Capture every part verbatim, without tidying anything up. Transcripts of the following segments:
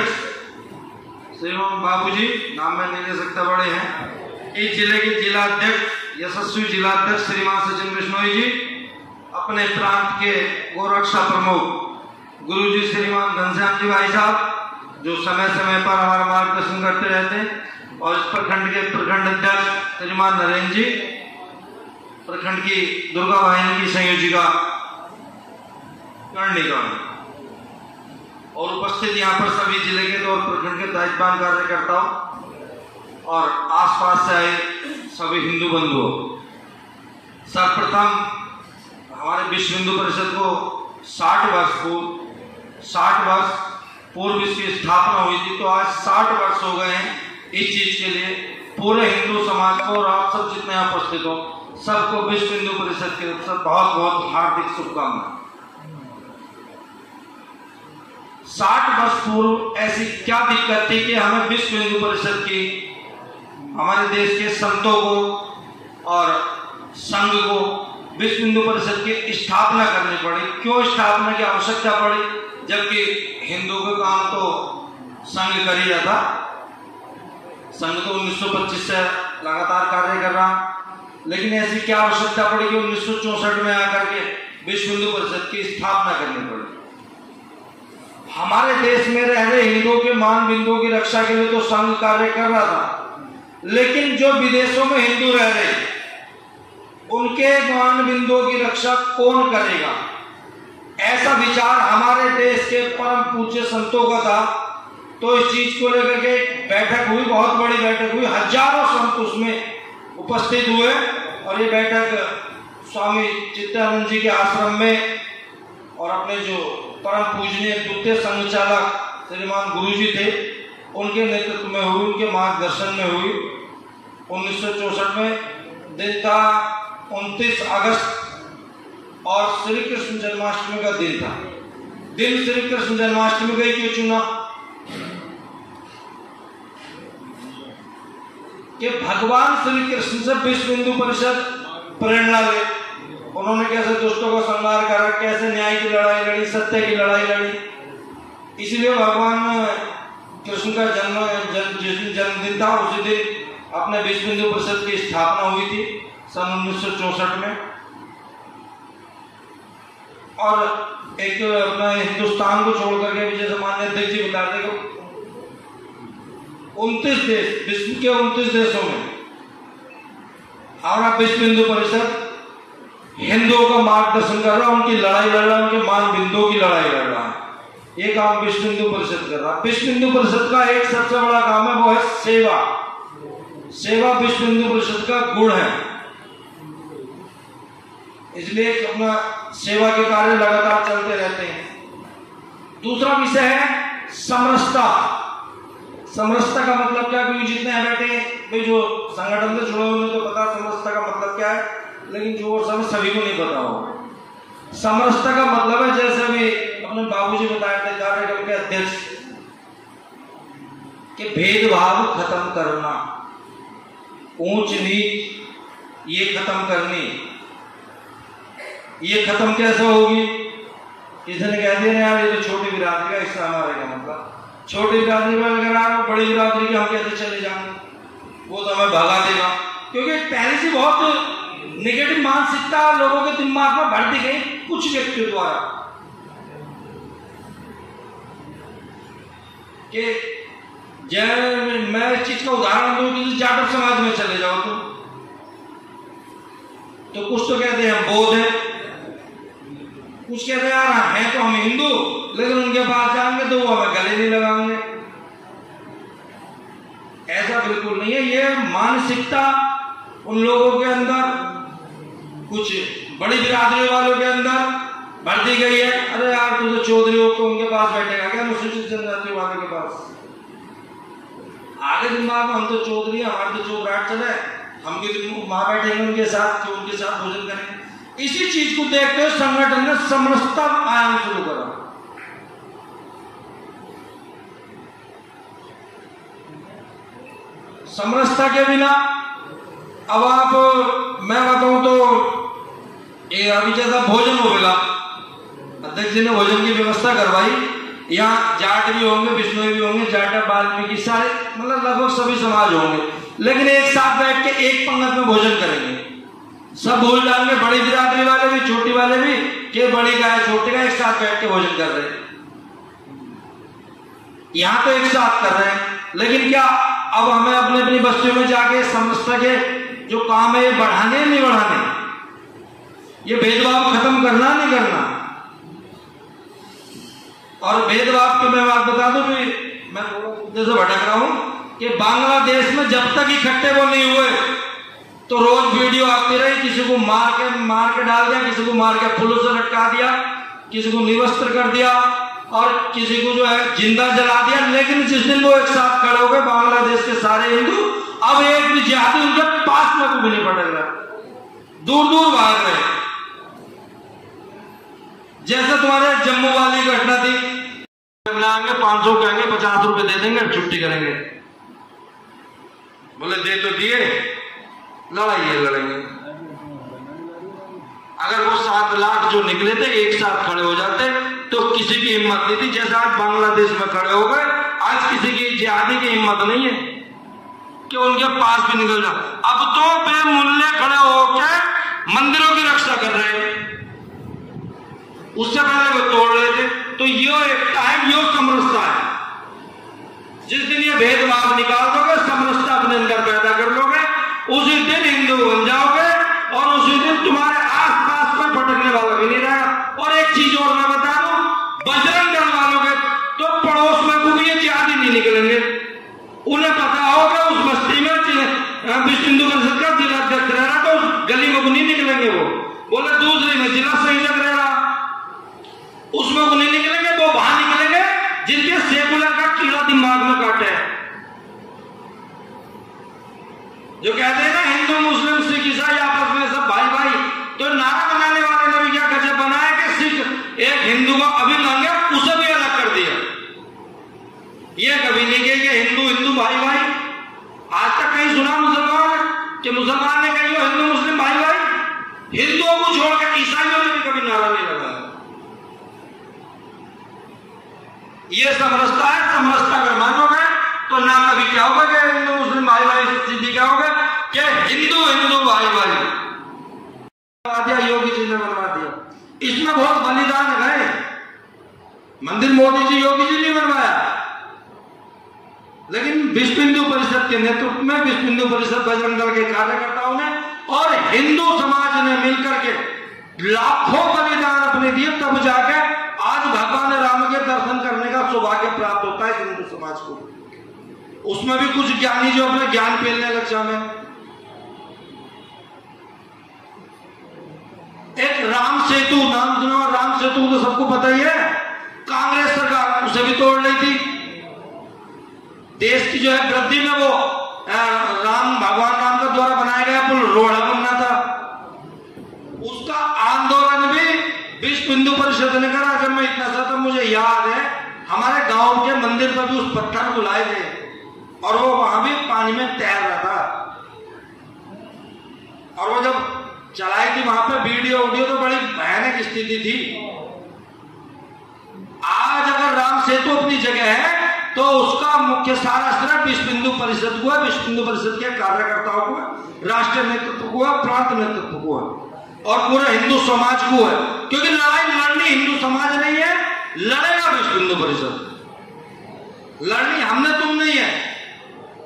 अध्यक्ष एवं बाबूजी, नाम मैं नहीं ले सकता, बड़े हैं। इस जिले के जिला अध्यक्ष यशस्वी जिला अध्यक्ष श्रीमान सचिन विश्नोई जी, अपने प्रांत के गोरक्षा प्रमुख गुरुजी श्रीमान घनश्याम जी भाई साहब जो समय समय पर हमारा मार्गदर्शन करते रहते हैं, और इस प्रखंड के प्रखंड अध्यक्ष श्रीमान नरेंद्र जी, प्रखंड की दुर्गा वाहिनी की संयोजिका कर्णिकाण, और उपस्थित यहाँ पर सभी जिले के और प्रखंड के दायित्वान कार्यकर्ताओं और आसपास से आए सभी हिंदू बंधुओं, सर्वप्रथम हमारे विश्व हिंदू परिषद को साठ वर्ष पूर्व साठ वर्ष पूर्व इसकी स्थापना हुई थी, तो आज साठ वर्ष हो गए हैं। इस चीज के लिए पूरे हिंदू समाज को और आप सब जितने यहाँ उपस्थित हो सबको विश्व हिंदू परिषद की तरफ से बहुत बहुत हार्दिक शुभकामनाएं। साठ वर्ष पूर्व ऐसी क्या दिक्कत थी कि हमें विश्व हिंदू परिषद की हमारे देश के संतों को और संघ को विश्व हिंदू परिषद की स्थापना करनी पड़ी? क्यों स्थापना की आवश्यकता पड़ी जबकि हिंदू का काम तो संघ कर ही जाता? संघ तो उन्नीस सौ पच्चीस से लगातार कार्य कर रहा, लेकिन ऐसी क्या आवश्यकता पड़ी कि उन्नीस सौ चौसठ में आकर के विश्व हिंदू परिषद की स्थापना करनी पड़ी? हमारे देश में रह रहे हिंदुओं के मान बिंदुओं की रक्षा के लिए तो संघ कार्य कर रहा था, लेकिन जो विदेशों में हिंदू रह रहे उनके मान बिंदुओं की रक्षा कौन करेगा? ऐसा विचार हमारे देश के परम पूज्य संतों का था। तो इस चीज को लेकर के बैठक हुई, बहुत बड़ी बैठक हुई, हजारों संत उसमें उपस्थित हुए, और ये बैठक स्वामी चित्तानंद जी के आश्रम में और अपने जो परम पूजनीय द्वितीय संचालक श्रीमान गुरु जी थे उनके नेतृत्व में हुई, उनके मार्गदर्शन में हुई। उन्नीस सौ चौसठ में दिन था उनतीस अगस्त और श्री कृष्ण जन्माष्टमी का दिन था। दिन श्री कृष्ण जन्माष्टमी का क्यों चुना कि भगवान श्री कृष्ण से विश्व हिंदू परिषद प्रेरणा ले। उन्होंने कैसे दुष्टों का संहार करा, कैसे न्याय की लड़ाई लड़ी, सत्य की लड़ाई लड़ी, इसलिए भगवान कृष्ण का जन्म जिस दिन जन्मदिन था उसी दिन अपने विश्व हिंदू परिषद की स्थापना हुई थी सन उन्नीस सौ चौसठ में। और एक अपना हिंदुस्तान को छोड़ करके जैसे माननीय अध्यक्ष जी बता रहे उनतीस देश, विश्व के उनतीस देशों में हमारा विश्व हिंदू परिषद हिंदुओं का मार्गदर्शन कर रहा, उनकी लड़ाई लड़ रहा, उनके मान बिंदुओं की लड़ाई लड़ रहा है। ये काम विश्व हिंदू परिषद कर रहा। विश्व हिंदू परिषद का एक सबसे बड़ा काम है, वो है सेवा। सेवा विश्व हिंदू परिषद का गुण है, इसलिए अपना सेवा के कार्य लगातार चलते रहते हैं। दूसरा विषय है समरसता। समरसता का मतलब क्या? क्योंकि जितने बैठे जो संगठन से जुड़े उन्हें तो पता समरसता का मतलब क्या है, लेकिन जो और सब सभी को नहीं पता होगा। समरसता का मतलब है जैसे भी अपने बाबूजी बताए थे कार्यक्रम के अध्यक्ष के भेदभाव खत्म करना, ऊंच नीच ये खत्म करनी। ये खत्म कैसे होगी? किसी ने कह दिया यार ये तो छोटी बिरादरी का हिस्सा हमारे का मतलब छोटी बिरादरी में अगर आप बड़ी बिरादरी के हम कैसे चले जाएंगे, वो तो हमें भगा देगा। क्योंकि पहले से बहुत नेगेटिव मानसिकता लोगों के दिमाग में भर दी गई कुछ व्यक्तियों द्वारा कि जय मैं इस चीज का उदाहरण दूं, किसी जाटव समाज में चले जाओ तुम तो कुछ तो कहते हैं हम बौद्ध है, कुछ कहते हैं यार है तो हम हिंदू, लेकिन उनके पास जाएंगे तो वो हमें गले नहीं लगाएंगे। ऐसा बिल्कुल नहीं है। ये मानसिकता उन लोगों के अंदर, कुछ बड़ी बिरादरी वालों के अंदर भर दी गई है। अरे यार तू तो चौधरी हो तो उनके पास बैठेगा क्या? अनुसूचित जनजाति वालों के पास आगे दिमाग में हम तो चौधरी, हमारे तो चौबराट चले, हम भी वहां बैठेंगे उनके साथ, तो उनके साथ भोजन करेंगे। इसी चीज को देखते हुए संगठन ने समरसता आयाम शुरू करा। समरसता के बिना अब आप मैं बताऊं तो ये अभी जैसा भोजन हो गया, अध्यक्ष जी ने भोजन की व्यवस्था करवाई, यहाँ जाट भी होंगे, बिश्नोई भी होंगे, जाटा वाल्मीकि सारे मतलब लगभग सभी समाज होंगे, लेकिन एक साथ बैठ के एक पंगत में भोजन करेंगे। सब भोज डालेंगे, बड़ी बिरादरी वाले भी, छोटी वाले भी, के बड़ी गाय छोटी गाय एक साथ बैठ के भोजन कर रहे हैं। यहाँ तो एक साथ कर रहे हैं, लेकिन क्या अब हमें अपने अपनी बस्तियों में जाके समस्त के जो काम है ये बढ़ाने नहीं बढ़ाने, ये भेदभाव खत्म करना नहीं करना। और भेदभाव की मैं बात बता दूं, भी मैं जैसे भटक रहा हूं कि बांग्लादेश में जब तक इकट्ठे वो नहीं हुए तो रोज वीडियो आती रही, किसी को मार के मार के डाल दिया, किसी को मार के पुलिस से लटका दिया, किसी को निवस्त्र कर दिया और किसी को जो है जिंदा जला दिया। लेकिन जिस दिन वो एक साथ खड़े हो गए बांग्लादेश के सारे हिंदू, अब एक भी जिहादी उनके पास में भी नहीं पटक रहा, दूर दूर भाग रहे। जैसे तुम्हारे जम्मू वाली घटना थी, आएंगे पांच सौ कहेंगे पचास रुपए दे देंगे छुट्टी करेंगे, बोले दे तो दिए, लड़ाई है लड़ेंगे। अगर वो सात लाख जो निकले थे एक साथ खड़े हो जाते तो किसी की हिम्मत नहीं थी, जैसे आज बांग्लादेश में खड़े हो गए। आज किसी की जिहादी की हिम्मत नहीं है कि उनके पास भी निकल जाए। अब तो बेमूल्य खड़े होकर मंदिरों की रक्षा कर रहे हैं, उससे पहले वो तोड़ रहे थे। तो यो एक टाइम यो समरसता है, जिस दिन ये भेदभाव निकाल दोगे, समरसता अपने अंदर पैदा कर लोगे, उसी दिन हिंदू बन जाओगे और उसी दिन तुम्हारे आस पास पर भटकने वाला भी नहीं रहेगा। और एक चीज और मैं बता दूं, बजरंग दल वालों के तो पड़ोस में को भी ये जिहादी नहीं निकलेंगे, उन्हें पता होगा उस बस्ती में विश्व हिंदू परिषद का जिला अध्यक्ष रह रहा तो उस गली में को नहीं निकलेंगे। वो बोले दूसरे में जिला संयोजक रह रहा उसमें वो नहीं निकलेंगे, वो बाहर निकलेंगे जिनके सेकुलर का कीड़ा दिमाग में काटे है। जो कहते हैं ना हिंदू मुस्लिम सिख ईसाई आपस में सब भाई भाई, तो नारा बनाने वाले ने भी क्या गजब बनाया कि सिख एक हिंदू को अभी मांगे उसे भी अलग कर दिया। ये कभी नहीं कही कि हिंदू हिंदू भाई भाई, आज तक कहीं सुना मुसलमान कि मुसलमान ने कही हो हिंदू मुस्लिम भाई भाई? हिंदुओं को छोड़कर ईसाइयों ने भी कभी नारा नहीं लगाया। ये समरसता है, समरसता अगर मानोगे तो ना कभी क्या होगा कि हिंदू मुस्लिम भाई भाई, सीधी क्या होगा कि हिंदू हिंदू भाई भाई। योगी जी ने बनवा दिया, इसमें बहुत बलिदान गए। मंदिर मोदी जी योगी जी ने बनवाया, लेकिन विश्व हिंदू परिषद के नेतृत्व में विश्व हिंदू परिषद बजरंग दल के कार्यकर्ताओं ने और हिंदू समाज ने मिलकर के लाखों बलिदान अपने दिए, तब जाके आज भगवान राम के दर्शन करने का सौभाग्य प्राप्त होता है हिंदू समाज को। उसमें भी कुछ ज्ञानी जो अपने ज्ञान फैलने लक्षा में एक राम सेतु नाम सुना? राम सेतु तो सबको पता ही है, कांग्रेस सरकार उसे भी तोड़ रही थी। देश की जो है वृद्धि में वो राम भगवान राम का द्वारा बनाया गया पुल रोड़ा बनना था, उसका आंदोलन भी विश्व हिंदू परिषद ने करा। जब मैं इतना सा था मुझे याद है हमारे गांव के मंदिर पर भी उस पत्थर को लाए थे और वो वहां भी पानी में तैर रहा था, और वो जब चलाई थी वहां पे वीडियो वीडियो तो बड़ी भयानक स्थिति थी। आज अगर राम सेतु अपनी जगह है तो उसका मुख्य सारा श्रेय विश्व हिंदू परिषद को है, विश्व हिंदू परिषद के कार्यकर्ताओं को, राष्ट्रीय नेतृत्व को, प्रांत नेतृत्व को और पूरे हिंदू समाज को है, क्योंकि लड़ाई लड़नी हिंदू समाज नहीं है, लड़ेगा विश्व हिंदू परिषद। लड़नी हमने तुम नहीं है,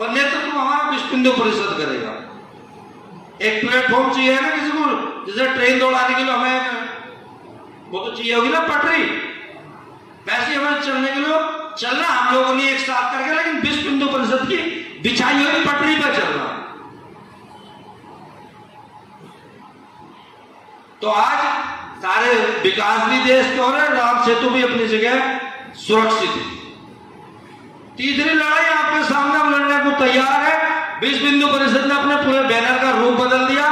पर नेतृत्व हमारा विश्व हिंदू परिषद करेगा। एक प्लेटफॉर्म चाहिए ना किसी को, जैसे ट्रेन दौड़ाने के लिए हमें वो तो चाहिए होगी ना पटरी, वैसे हमें चलने के लिए चलना हम लोगों ने एक साथ करके, लेकिन विश्व हिंदू परिषद की बिछाई हुई पटरी पर चलना। तो आज सारे विकास भी देश के हो रहे, राम सेतु भी अपनी जगह सुरक्षित है। तीसरी लड़ाई आपके सामने लड़ने को तैयार है। विश्व हिंदू परिषद ने अपने पूरे बैनर का रूप बदल दिया,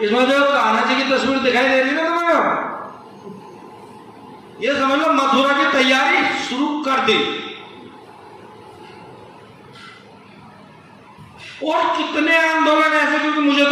इसमें जो कान्हा जी की तस्वीर दिखाई दे रही है ना तुम्हें, ये समझ लो मथुरा की तैयारी शुरू कर दी। और कितने आंदोलन ऐसे, क्योंकि मुझे तो